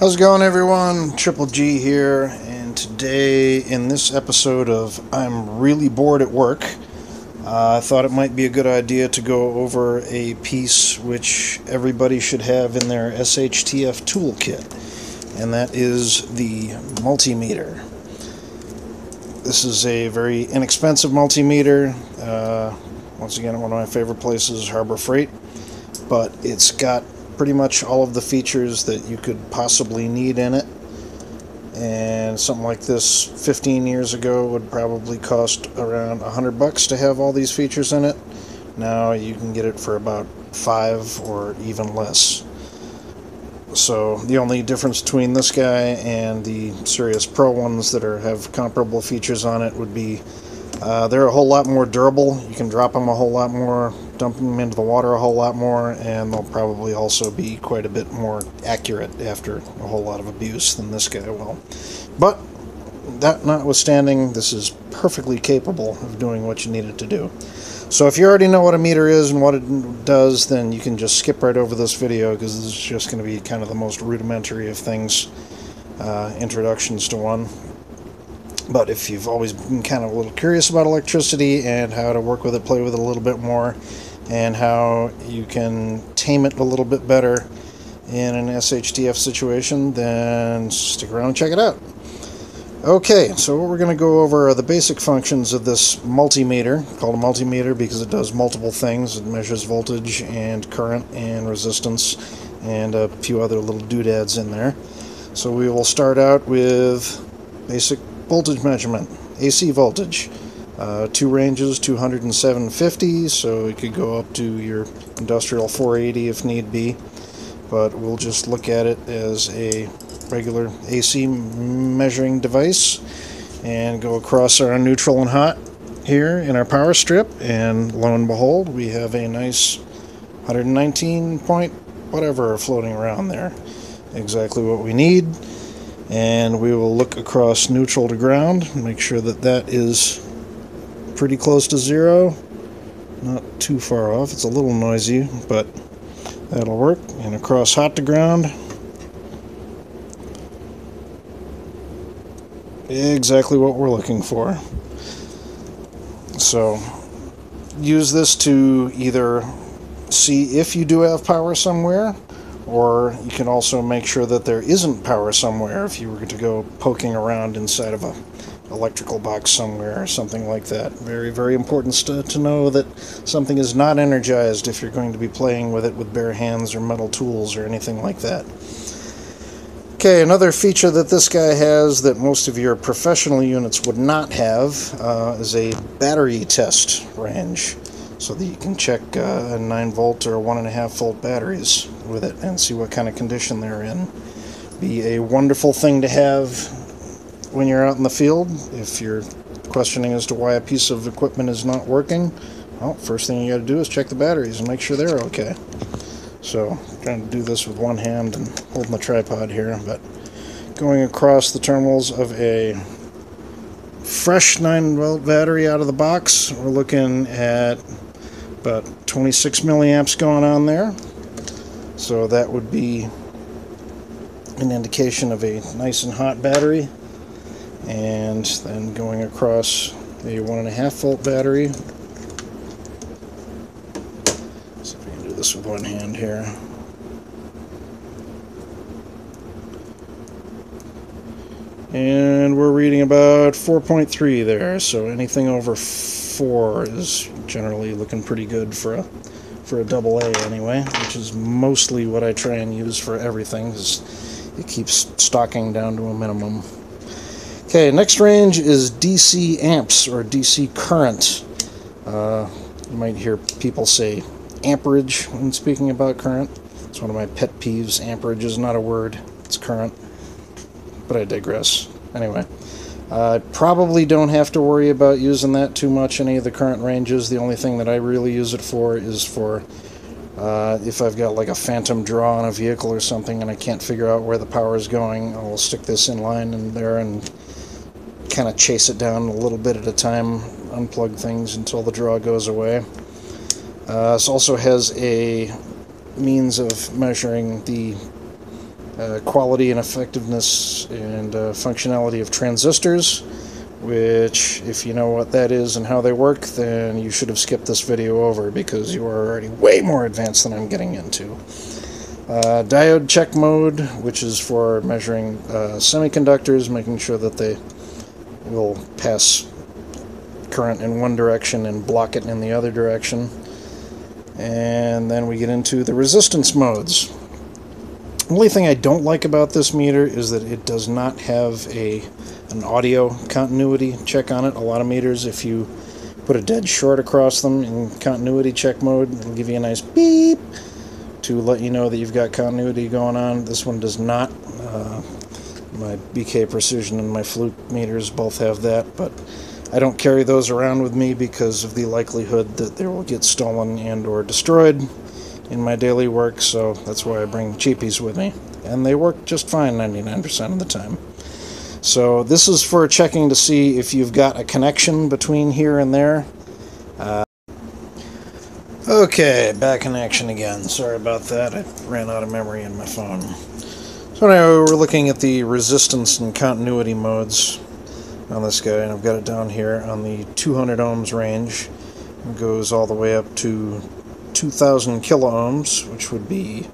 How's it going, everyone? Triple G here, and today in this episode of I'm Really Bored at Work, I thought it might be a good idea to go over a piece which everybody should have in their SHTF toolkit, and that is the multimeter. This is a very inexpensive multimeter, once again at one of my favorite places, Harbor Freight, but it's got pretty much all of the features that you could possibly need in it, and something like this 15 years ago would probably cost around $100 to have all these features in it. Now you can get it for about $5 or even less. So the only difference between this guy and the Sirius Pro ones that have comparable features on it would be they're a whole lot more durable. You can drop them a whole lot more, dump them into the water a whole lot more, and they'll probably also be quite a bit more accurate after a whole lot of abuse than this guy will. But that notwithstanding, this is perfectly capable of doing what you need it to do. So if you already know what a meter is and what it does, then you can just skip right over this video, because this is just going to be kind of the most rudimentary of things, introductions to one. But if you've always been kind of a little curious about electricity and how to work with it, play with it a little bit more, and how you can tame it a little bit better in an SHTF situation, then stick around and check it out. Okay, so what we're going to go over are the basic functions of this multimeter. It's called a multimeter because it does multiple things. It measures voltage and current and resistance and a few other little doodads in there. So we will start out with basic voltage measurement, AC voltage, two ranges, 200 and 750, so it could go up to your industrial 480 if need be, but we'll just look at it as a regular AC measuring device and go across our neutral and hot here in our power strip, and lo and behold, we have a nice 119 point whatever floating around there, exactly what we need. And we will look across neutral to ground, make sure that that is pretty close to zero, not too far off. It's a little noisy, but that'll work. And across hot to ground, exactly what we're looking for. So use this to either see if you do have power somewhere, or you can also make sure that there isn't power somewhere if you were to go poking around inside of an electrical box somewhere or something like that. Very, very important to know that something is not energized if you're going to be playing with it with bare hands or metal tools or anything like that. Okay, another feature that this guy has that most of your professional units would not have is a battery test range, so that you can check 9-volt or 1.5-volt batteries with it and see what kind of condition they're in. Be a wonderful thing to have when you're out in the field. If you're questioning as to why a piece of equipment is not working, well, first thing you got to do is check the batteries and make sure they're okay. So I'm trying to do this with one hand and holding the tripod here, but going across the terminals of a fresh 9-volt battery out of the box, we're looking at about 26 milliamps going on there, so that would be an indication of a nice and hot battery. And then going across a 1.5-volt battery, see if we can do this with one hand here, and we're reading about 4.3 there, so anything over 4 is generally looking pretty good for a double A anyway, which is mostly what I try and use for everything, because it keeps stocking down to a minimum. Okay, next range is DC amps or DC current. You might hear people say amperage when speaking about current. It's one of my pet peeves. Amperage is not a word, it's current. But I digress. Anyway, I probably don't have to worry about using that too much in any of the current ranges. The only thing that I really use it for is for if I've got like a phantom draw on a vehicle or something and I can't figure out where the power is going, I'll stick this in line in there and kind of chase it down a little bit at a time, unplug things until the draw goes away. This also has a means of measuring the quality and effectiveness and functionality of transistors, which, if you know what that is and how they work, then you should have skipped this video over because you are already way more advanced than I'm getting into. Diode check mode, which is for measuring semiconductors, making sure that they will pass current in one direction and block it in the other direction. And then we get into the resistance modes. The only thing I don't like about this meter is that it does not have an audio continuity check on it. A lot of meters, if you put a dead short across them in continuity check mode, it'll give you a nice beep to let you know that you've got continuity going on. This one does not. My BK Precision and my Fluke meters both have that, but I don't carry those around with me because of the likelihood that they will get stolen and or destroyed in my daily work, so that's why I bring cheapies with me. And they work just fine 99% of the time. So this is for checking to see if you've got a connection between here and there. Okay, back in action again. Sorry about that. I ran out of memory in my phone. So now we're looking at the resistance and continuity modes on this guy, and I've got it down here on the 200 ohms range. It goes all the way up to 2,000 kilo ohms, which would be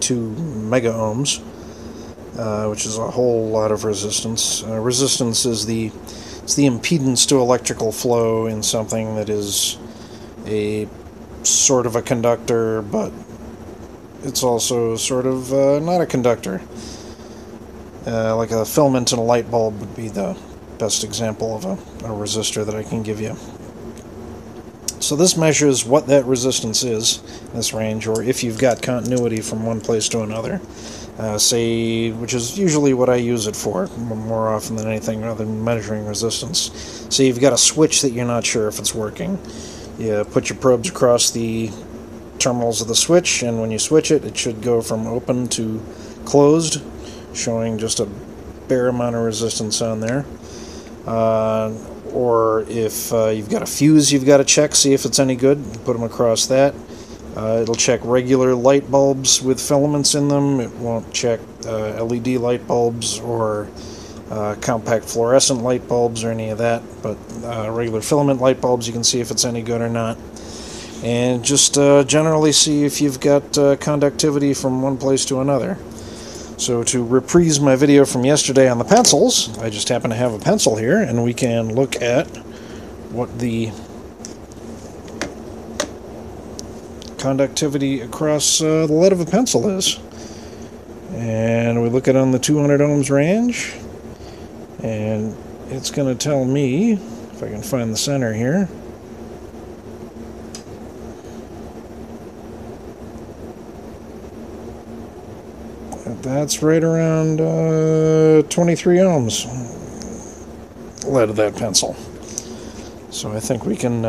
2 mega ohms, which is a whole lot of resistance. Resistance is it's the impedance to electrical flow in something that is a sort of a conductor, but it's also sort of not a conductor. Like a filament in a light bulb would be the best example of a resistor that I can give you. So this measures what that resistance is in this range, or if you've got continuity from one place to another, which is usually what I use it for more often than anything other than measuring resistance. So you've got a switch that you're not sure if it's working. You put your probes across the terminals of the switch, and when you switch it, it should go from open to closed, showing just a bare amount of resistance on there. Or if you've got a fuse you've got to check, see if it's any good, put them across that. It'll check regular light bulbs with filaments in them. It won't check LED light bulbs or compact fluorescent light bulbs or any of that, but regular filament light bulbs you can see if it's any good or not. And just generally see if you've got conductivity from one place to another. So to reprise my video from yesterday on the pencils, I just happen to have a pencil here, and we can look at what the conductivity across the lead of a pencil is. And we look at it on the 200 ohms range, and it's going to tell me, if I can find the center here, that's right around 23 ohms lead of that pencil. So I think we can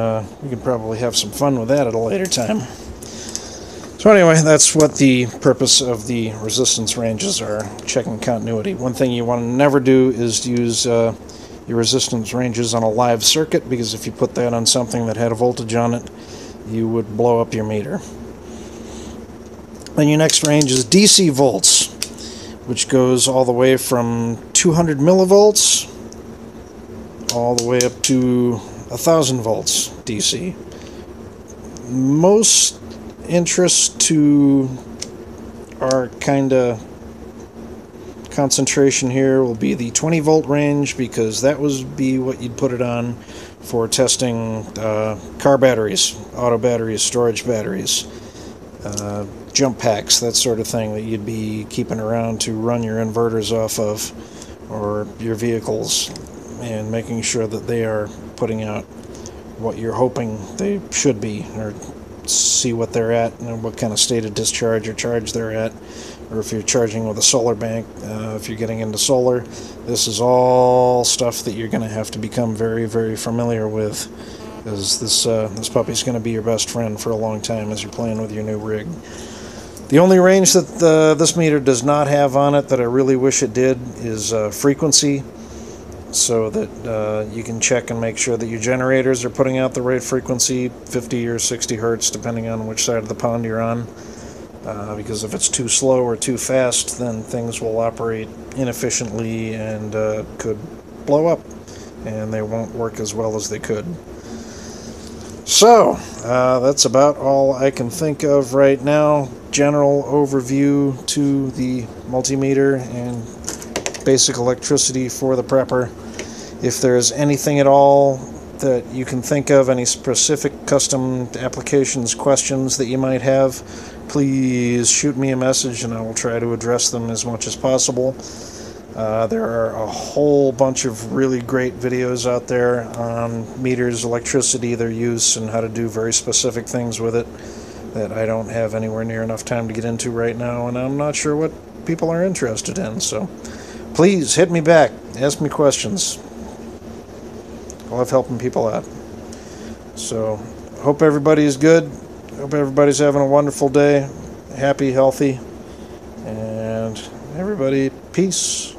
probably have some fun with that at a later time. So anyway, that's what the purpose of the resistance ranges are, checking continuity. One thing you want to never do is use your resistance ranges on a live circuit, because if you put that on something that had a voltage on it, you would blow up your meter. Then your next range is DC volts, which goes all the way from 200 millivolts all the way up to 1,000 volts DC. Most interests are kind of concentration here will be the 20 volt range, because that would be what you'd put it on for testing car batteries, auto batteries, storage batteries, jump packs, that sort of thing that you'd be keeping around to run your inverters off of, or your vehicles, and making sure that they are putting out what you're hoping they should be, or see what they're at and what kind of state of discharge or charge they're at, or if you're charging with a solar bank, if you're getting into solar. This is all stuff that you're going to have to become very, very familiar with, because this puppy's going to be your best friend for a long time as you're playing with your new rig. The only range that this meter does not have on it that I really wish it did is frequency, so that you can check and make sure that your generators are putting out the right frequency, 50 or 60 hertz, depending on which side of the pond you're on. because if it's too slow or too fast, then things will operate inefficiently and could blow up, and they won't work as well as they could. So, that's about all I can think of right now. General overview to the multimeter and basic electricity for the prepper. If there's anything at all that you can think of, any specific custom applications questions that you might have, please shoot me a message and I will try to address them as much as possible. There are a whole bunch of really great videos out there on meters, electricity, their use, and how to do very specific things with it that I don't have anywhere near enough time to get into right now, and I'm not sure what people are interested in. So please hit me back, ask me questions. I love helping people out. So hope everybody's good. Hope everybody's having a wonderful day. Happy, healthy, and everybody, peace.